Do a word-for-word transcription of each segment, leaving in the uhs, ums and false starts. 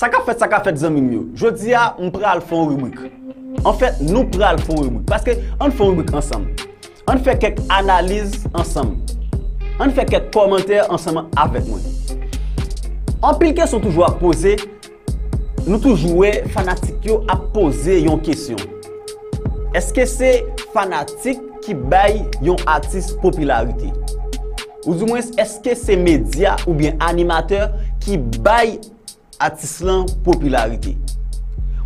Ça qu'a fait, ça qu'a fait, Zamimio. Je dis à, on prend le fond rubrique. En fait, nous prenons le fond rubrique. Parce que on fait rubrique ensemble. On fait quelques analyses ensemble. On fait quelques commentaires ensemble avec moi. En pile question toujours posée, nous toujours fanatiques à poser une question. Est-ce que c'est fanatique qui baille un artiste popularité? Ou du moins, est-ce que c'est média ou bien animateur qui baille artiste en popularité?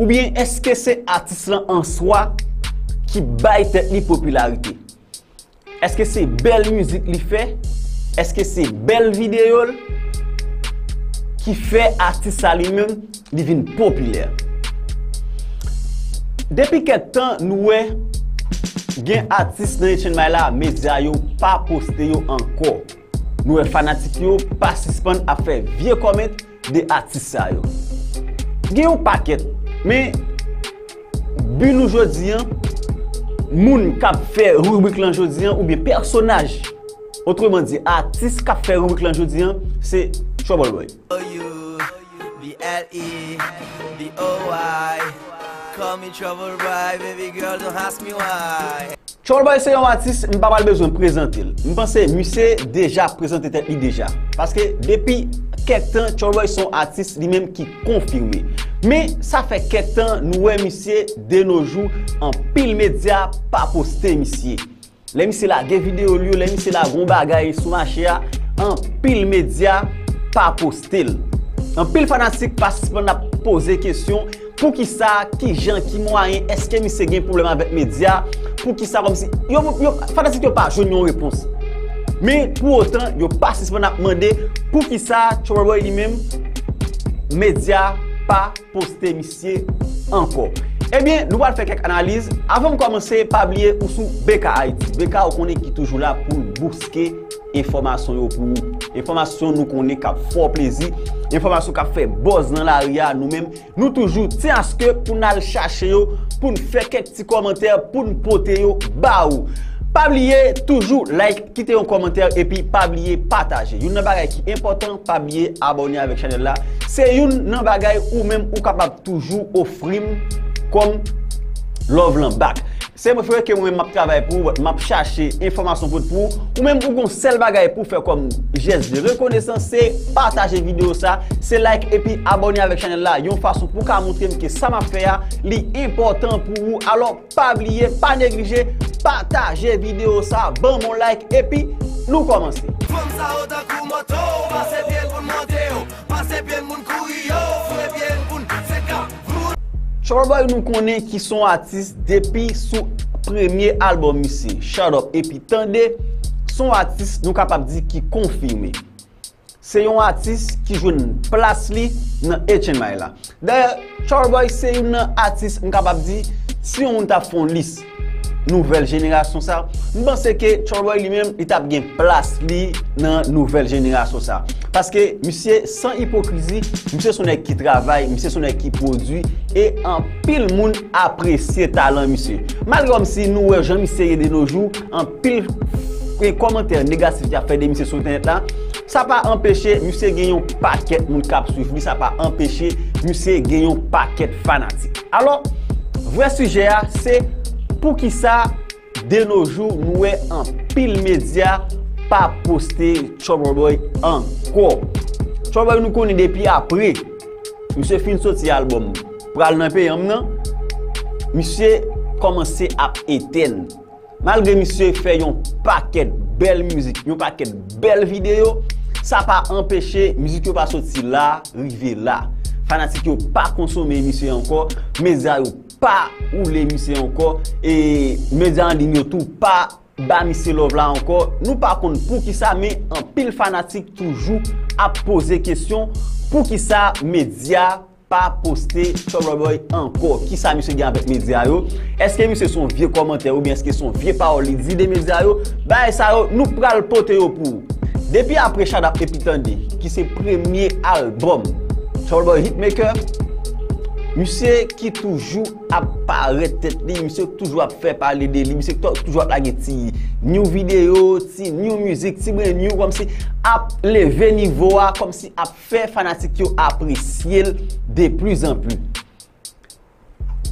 Ou bien est-ce que c'est artiste en soi qui baille tête popularité? Est-ce que c'est belle musique qui fait? Est-ce que c'est belle vidéo qui fait artiste à lui-même devient populaire? Depuis quel temps nous avons gen artistes dans les chaînes là, médias yo pas posté yo encore. Nous sommes fanatiques yo participant à faire vieux comment des artistes yo. Gen un paquet, mais but nous aujourd'hui, moun k'ap fait rubrique lan jodi ou bien personnage. Autrement dit, artiste k'ap fait rubrique lan jodi, c'est Trouble Boy. Call me Trouble Boy, baby girl, don't ask me why. Trouble Boy, c'est un artiste, je n'ai pas besoin de présenter. Je pense que Musée déjà présenté lui déjà. Parce que depuis quelques temps, Trouble Boy, c'est un artiste lui-même qui confirmé. Mais ça fait quelques temps, nous avons Musée de nos jours en pile média, pas posté Musée. Les Musée là, des vidéos, les Musée là, gros bagaille sur ma chaîne, en pile média, pas posté. En pile fanatique, parce qu'on a posé question. Pour qui ça, qui gens, qui moyen, est-ce que monsieur a un problème avec les médias? Pour qui ça, comme si. Yo, yo, fantastique, yo pas, je n'ai pas réponse. Mais pour autant, yo pas si on a demandé pour qui ça, Trouble Boy lui-même, médias pas posté monsieur encore. Eh bien, nous allons faire quelques analyses. Avant de commencer, pas oublier ou sous B K I T. B K on connaît qui toujours là pour bousquer information pour nous. Information nous connaît qui fort plaisir. Information qui fait buzz dans l'arrière nous-mêmes. Nous toujours tiens à ce que pour nous chercher, pour nous faire quelques petits commentaires, pour nous porter baou. Pas oublier toujours like, quitter un commentaire et puis pas oublier partager. Une bagaille qui est important, pas oublier abonner avec channel là. C'est une bagaille ou même ou capable toujours offrir comme love lan back. C'est mon frère que moi-même je travaille pour, je cherche information pour vous, ou même pour vous seul bagage pour faire comme geste de reconnaissance, c'est partager vidéo ça, c'est like et puis abonner avec channel là. Une façon pour vous montrer que ça m'a fait, c'est important pour vous. Alors pas oublier, pas négliger, partager vidéo ça, bon mon like et puis nous commençons. Trouble Boy nous connaît qui sont artistes depuis son premier album ici, Shut Up. Et puis tendez, son artiste nous capable de dire qui confirme. C'est un artiste qui joue une place li dans H M I là. D'ailleurs, Trouble Boy c'est un artiste nous capable de dire si on t'a fait une liste nouvelle génération ça, nous pensons que Trouble Boy lui-même il t'a bien place li dans nouvelle génération ça. Parce que monsieur sans hypocrisie, monsieur son équipe qui travaille, monsieur son équipe qui produit et en pile monde apprécie talent monsieur. Malgré comme si nous gens monsieur de nos jours en pile les commentaires négatifs qui a fait des monsieur sur internet là, ça pas empêcher monsieur gagner un paquet monde cap suivre lui, ça pas empêcher monsieur gagner un paquet fanatique. Alors vrai sujet c'est pour qui ça de nos jours nous est en pile média pas posté Trouble Boy encore. Trouble Boy nous connaît depuis après. Monsieur fin sorti album. Pral nan pays maintenant. Monsieur commencé à éteindre. Malgré monsieur fait un paquet belle musique, un paquet belle vidéo, ça pas empêché musique pas sorti là, rivé là. Fanatique yo pas consommer monsieur encore, média yo pas ou les monsieur encore et média en ligne tout pas bah, monsieur Love là encore, nous par contre pour qui ça, mais en pile fanatique toujours à poser question pour qui ça, média pas posté Trouble Boy encore. Qui ça, monsieur gagne avec média yo? Est-ce que monsieur son vieux commentaire ou bien est-ce que son vieux parole dit des médias yo? Bah, ça yo, nous pral pote yo pour. Depuis après Shut Up et Pitandi, qui c'est premier album Trouble Boy Hitmaker, Monsieur qui toujours apparaît tête li, monsieur qui toujours fait parler de lui, monsieur qui toujours la ti new vidéo, ti new musique, ti brand new comme si a levé niveau a comme si a fait fanatique yo apprécier de plus en plus.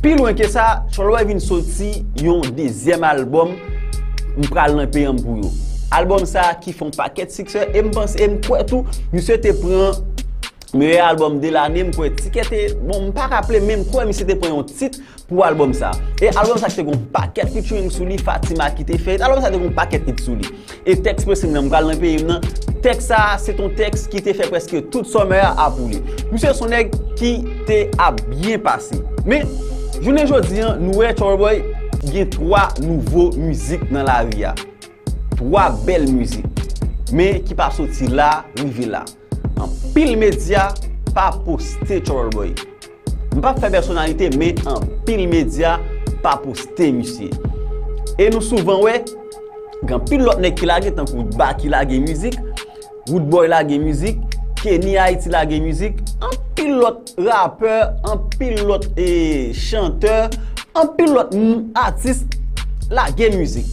Plus loin que ça, Choloy vient sortir yon deuxième album m pral lan payan pou yo. Album ça qui font paquet succès et me pense et me croit tout, monsieur te prend meilleur album de l'année, pour étiqueter, bon, pas rappeler même quoi, mais c'était pour un titre pour album ça. Et album ça, c'est un paquet featuring sous lui, Fatima qui t'est fait. Album ça, c'est un paquet de sous lui. Et texte que c'est un bral pays, texte ça, c'est ton texte qui t'est fait presque toute sommaire à bouler. Monsieur Soneg qui t'est a bien passé. Mais, je ne dis pas, nous, Troy Boy, il y a trois nouveaux musiques dans la vie. Trois belles musiques. Mais qui pas sorti là, arrivé là. En pile média, pas posté Troy Boy. Je ne pas faire personnalité, mais en pile média, pas posté musique. Et nous souvent, ouais, quand pile l'autre nèg qui lage, tant que Woodba qui lage musique, Woodboy lage musique, Kenny Haïti lage musique, en pile l'autre rappeur, en pile l'autre eh, chanteur, en pile l'autre artiste lage musique.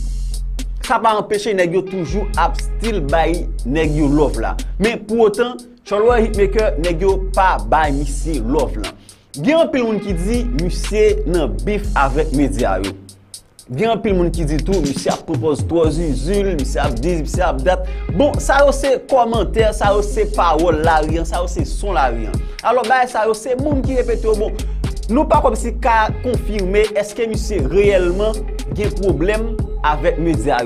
Ça va empêcher nèg yo toujours à still by nèg yo love là. Mais pour autant, Choloy Hitmaker nèg yo pas by monsieur love là. Gen an pil moun qui dit monsieur nan bif avec média yo. Gen an pil moun qui dit tout monsieur propose trois usules, monsieur dit monsieur date. Bon, ça c'est commentaire, ça c'est parole la rien, ça c'est son la rien. Alors bah ça c'est moun qui répète bon. Nous pas comme si ka confirmer est-ce que monsieur réellement gen problème avec média.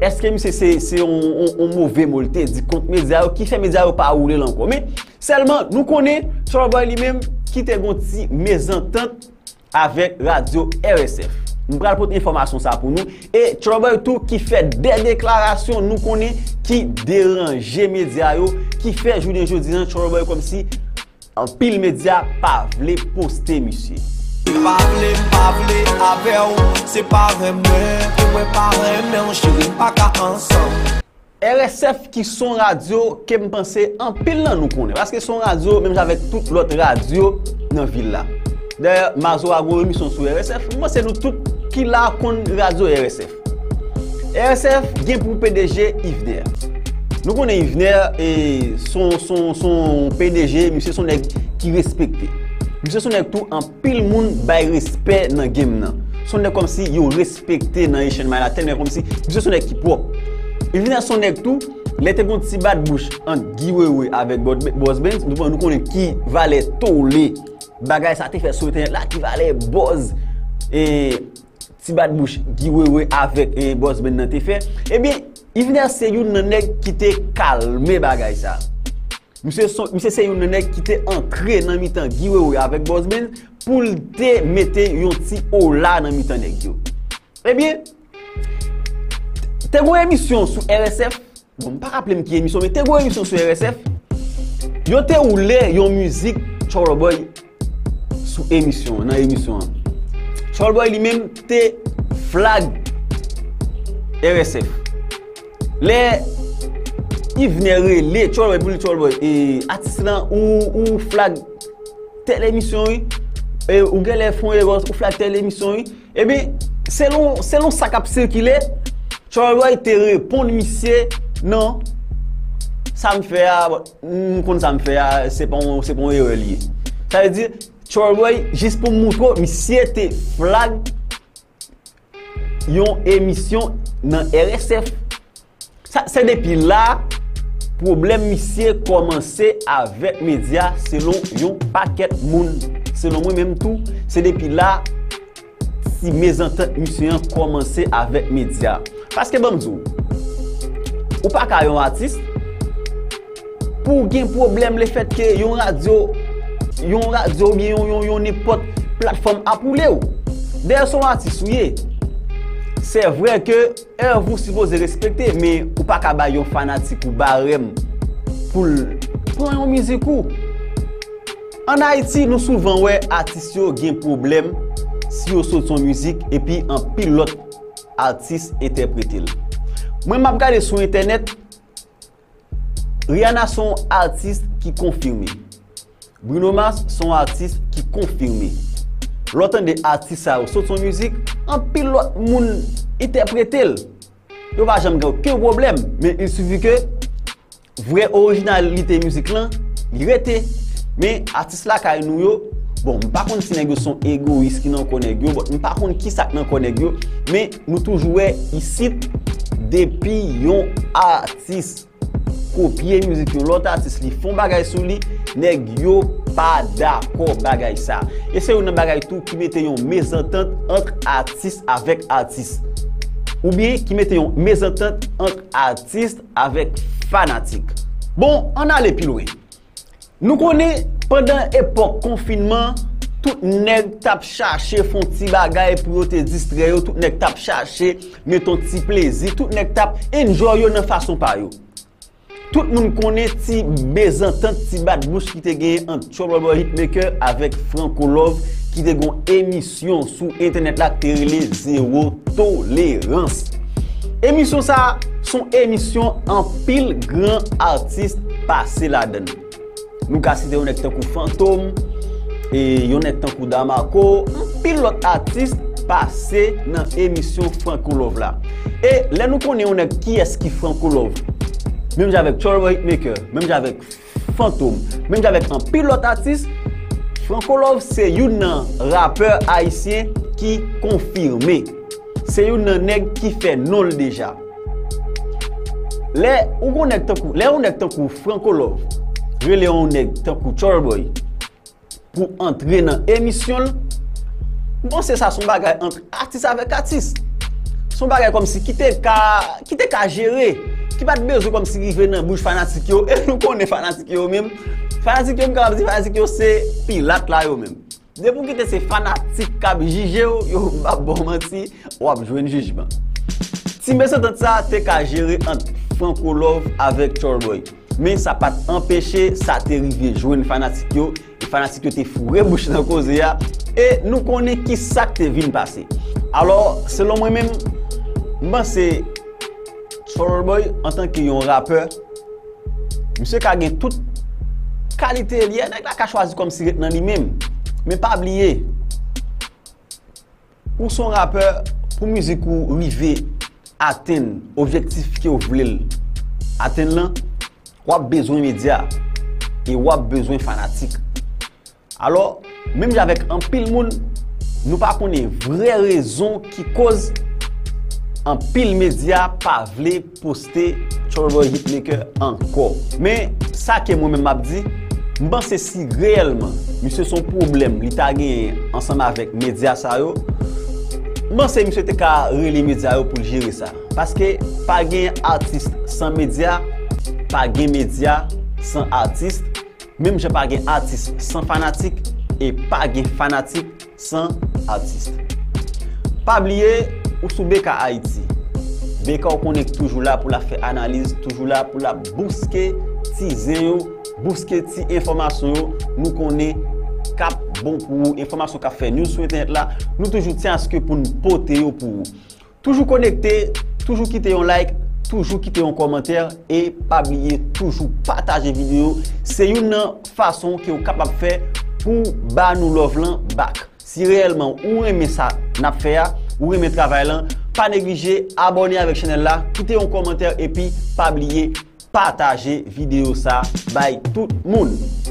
Est-ce que c'est un mauvais molté dit contre média qui fait média pas rouler encore? Mais seulement nous connaissons Troy Boy lui-même qui te gonti mésentente avec Radio R S F. Nous pral porter information ça pour nous et Troy Boy tout qui fait des déclarations nous connaissons qui dérange média qui fait jour de jeudi Troy Boy comme si en pile média pas voulait poster monsieur. Parler, parler avec vous, c'est pas vraiment, c'est pas vraiment, je ne suis pas qu'à ensemble. R S F qui sont radio, qui me pensait en pile dans nous connaît. Parce que son radio, même avec toute l'autre radio dans la ville là. D'ailleurs, Mazo a une émission sur R S F. Moi, c'est nous tous qui la connaissons radio R S F. R S F, bien pour P D G Yvner. Nous connaissons Yvner et son, son, son P D G, monsieur son nèg qui respecté. Monsieur Soneg tout en pile moun bay respect dans game nan. Soneg comme si yo respecté dans enchaînement la tête comme si monsieur Soneg qui propre. Il vient Soneg tout, les te bon petit bad bouche en giveaway avec Boss Benz, nous nous connaît qui valait tolé. Bagay ça te fait souhaiter là qui valait Boss et petit bad bouche giveaway avec Boss Benz nan te fait. Eh bien, il vient c'est yon nan nèg qui te calmer bagay ça. Monsieur c'est un nèg qui était ancré dans mi-temps giveaway avec Boss Benz pour te mettre un petit ola dans mi-temps nèg yo. Eh bien, t'es une émission sur R S F, bon, pas rappeler qui émission mais t'es une émission sur R S F. Yo te roulé yon musique Troy Boy sous émission, dans émission. Troy Boy lui-même te flag R S F. Les il venait les Troy Boy pour Troy Boy et artistes ou ou flag telle émission et ou gars les font ou flag telle émission et bien selon selon sa capsule qu'il est Troy Boy te répond monsieur non ça me fait comme ça me fait c'est pas c'est pas relié ça veut dire Troy Boy juste pour montrer monsieur te flag yon émission dans R S F ça c'est depuis là problème monsieur commencé avec média selon yon paquet moun selon moi même tout c'est depuis là si mes ententes monsieur commencé avec média parce que bon zou ou pas ka yon artiste pour gen problème le fait que yon radio yon radio bien yon yon n'importe plateforme a poulé ou derrière son artiste ouye. C'est vrai que euh, vous supposez respecter, mais ou pas kaba yon fanatique ou barème pour prendre une musique. En Haïti, nous souvent ouais artistes yo gen problème si yo saute son musique et puis un pilote artiste interprète l. Moi m'a regardé sur internet Rihanna son artiste qui confirmé. Bruno Mars son artiste qui confirmé. L'autant des artistes à sortent son musique, un pilote moun interprète elle. Yo va jamais aucun problème, mais il suffit que vraie originalité musique là, il rete. Mais artiste là ka nou yo, bon, par contre si nèg son égoïste qui n'en connaît yo, bon, par contre qui ça n'en connaît yo, mais nous toujours ici depuis yon artiste copier musique l'autre artiste li font bagay sou li, nèg yo pas d'accord bagay ça. Et c'est une bagay tout qui mette yon mésentente entre artiste avec artiste. Ou bien qui mette yon mésentente entre artiste avec fanatique. Bon, on allait plus loin. Nous connaissons pendant l'époque confinement, tout nèg tap cherché font ti bagay pour te distraire, tout nèg tap cherché mettons ti plaisir, tout nèg tap enjoy yo nan façon pa yo. Tout le monde connaît ti bezantan, ti bad bouche qui te gagne en Trouble Hitmaker avec Franco Love qui te gon émission sur internet la télé zéro tolérance. Émission ça, son émission en pile grand artiste passé la donne. Nous citer on est tant que Fantôme et on est tant que Damako, un pilote artiste passé dans émission Franco Love là. Et là nous connaissons qui est-ce qui Franco Love. Même j'avec Trouble Hitmaker, même j'avec Fantôme, même j'avec un pilote artiste, Franco Love c'est un rappeur haïtien qui confirmé. C'est un nèg qui fait non déjà. Là où on est tant que Franco Love, relé on est tant que Trouble pour entrer dans l'émission. Bon c'est ça son bagage entre artiste avec artiste. Son bagage comme si qui t'es qu'à gérer. Qui pas de besoin comme si il venait dans la bouche fanatique yo, et nous connaissons fanatique yo même. Fanatique yo, quand on dit fanatique yo, c'est pilate là yo même. De pour quitter ces fanatiques qui jugent yo, yo pas bon menti, ou a joué un jugement. Si mais ça tant ça t'es qu'à gérer entre Franco Love avec Trouble, mais ça pas empêcher ça t'arriver jouer une fanatique yo, et fanatique yo t'es fourré bouche dans cause ya, et nous connaissons qui ça t'es venu passer. Alors, selon moi même, ben c'est Trouble Boy en tant que yon rappeur, monsieur qui a gagné toute qualité liée, nèg la ka choisi comme si dans lui-même. Mais pas oublier, pour son rappeur, pour musique ou rive atteindre objectif qui ou vle atteindre là, ou a besoin média et ou a besoin fanatique. Alors, même avec un pile moun, nous pas connaît vraie raison qui cause en pile média pas vle poster Trouble Hitmaker encore. Mais ça que moi-même m'a dit, je pense que si réellement monsieur son problème li ta gen ensemble avec média ça yo, je pense que monsieur te ka relé média yo pour gérer ça, parce que pas gen artiste sans média, pas gen média sans artiste, même je pas gen artiste sans fanatique et pas gen fanatique sans artiste. Pas oublier ou sous B K Haïti. B K on connecte toujours là pour la faire analyse, toujours là pour la bousquer ti zéo, bousquer ti information yo, nous connaît cap bon pour information qu'a fait news sur internet là, nous toujours tient à ce que pour nous porter yo pour vous. Toujours connecter, toujours quitter un like, toujours quitter un commentaire et pas oublier toujours partager vidéo, c'est une façon que vous capable faire pour ba nous love lan back. Si réellement ou aimez ça n'a fait ou aimez travail là, pas négliger abonner avec chaîne là, quitter un commentaire et puis pas oublier partager vidéo ça by tout le monde.